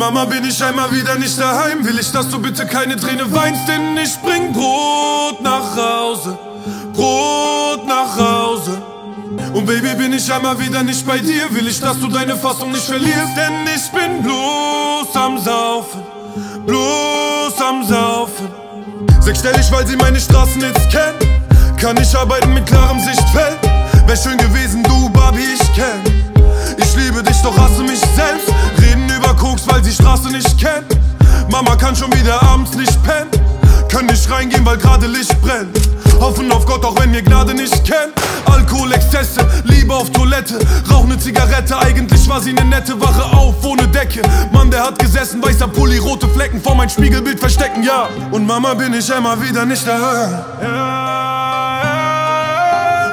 Mama, bin ich einmal wieder nicht daheim, will ich, dass du bitte keine Träne weinst, denn ich bring Brot nach Hause, Brot nach Hause. Und Baby, bin ich einmal wieder nicht bei dir, will ich, dass du deine Fassung nicht verlierst, denn ich bin bloß am Saufen, bloß am Saufen. Sechsstellig, weil sie meine Straßen jetzt kennen, kann ich arbeiten mit klarem Sichtfeld. Wär schön gewesen, du Barbie, ich kenn. Ich liebe dich, doch hasse mich selbst. Reden über Koks, weil sie Straße nicht kennt. Mama kann schon wieder abends nicht pennen. Können nicht reingehen, weil gerade Licht brennt. Hoffen auf Gott, auch wenn wir Gnade nicht kennen. Alkohol, Exzesse, Liebe auf Toilette, rauch ne Zigarette, eigentlich war sie ne nette. Wache auf, ohne Decke, Mann, der hat gesessen, weißer Pulli, rote Flecken, vor mein Spiegelbild verstecken, ja. Und Mama, bin ich einmal wieder nicht da.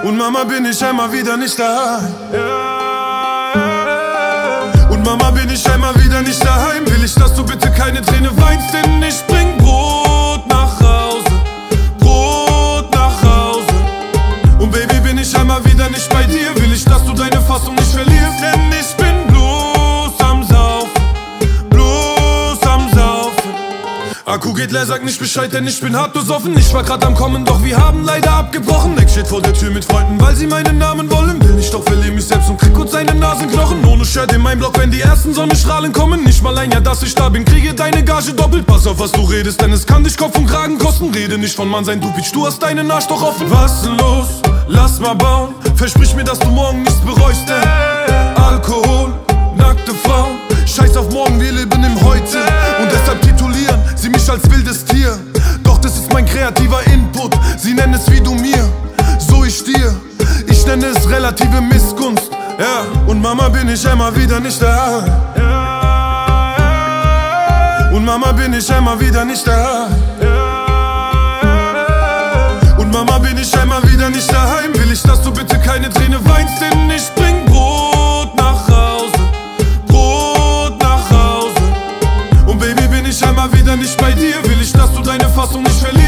Und Mama, bin ich einmal wieder nicht da. Und Mama, bin ich einmal wieder nicht daheim, will ich, dass du bitte keine Träne weinst, denn ich bring Brot nach Hause, Brot nach Hause. Und Baby, bin ich einmal wieder nicht bei dir, will ich, dass du deine Fassung nicht verlierst, denn ich bin bloß am Saufen, bloß am Saufen. Akku geht leer, sag nicht Bescheid, denn ich bin hart besoffen. Ich war grad am Kommen, doch wir haben leider abgebrochen. Eck steht vor der Tür mit Freunden, weil sie meinen Namen wollen. Will ich doch verlieren mich selbst und krieg kurz seine Nasenknochen. Ohne Shirt in meinem Block, wenn die ersten Sonnenstrahlen kommen. Nicht mal ein Jahr, dass ich da bin, kriege deine Gage doppelt. Pass auf, was du redest, denn es kann dich Kopf und Kragen kosten. Rede nicht von Mann sein, du Bitch, du hast deinen Arsch doch offen. Was denn los? Lass mal bauen. Versprich mir, dass du morgen nichts bereust, denn Alkohol, nackte Frauen, scheiß auf morgen, wir leben im Heute. Und deshalb titulieren sie mich als wildes Tier. Doch das ist mein kreativer Input, sie nennen es wie du mir, so ich dir. Ich nenne es relative Missgunst, ja. Und Mama, bin ich einmal wieder nicht da. Und Mama, bin ich einmal wieder nicht da. Und Mama, bin ich einmal wieder nicht daheim, will ich, dass du bitte keine Träne weinst, denn ich bring Brot nach Hause, Brot nach Hause. Und Baby, bin ich einmal wieder nicht bei dir, will ich, dass du deine Fassung nicht verlierst.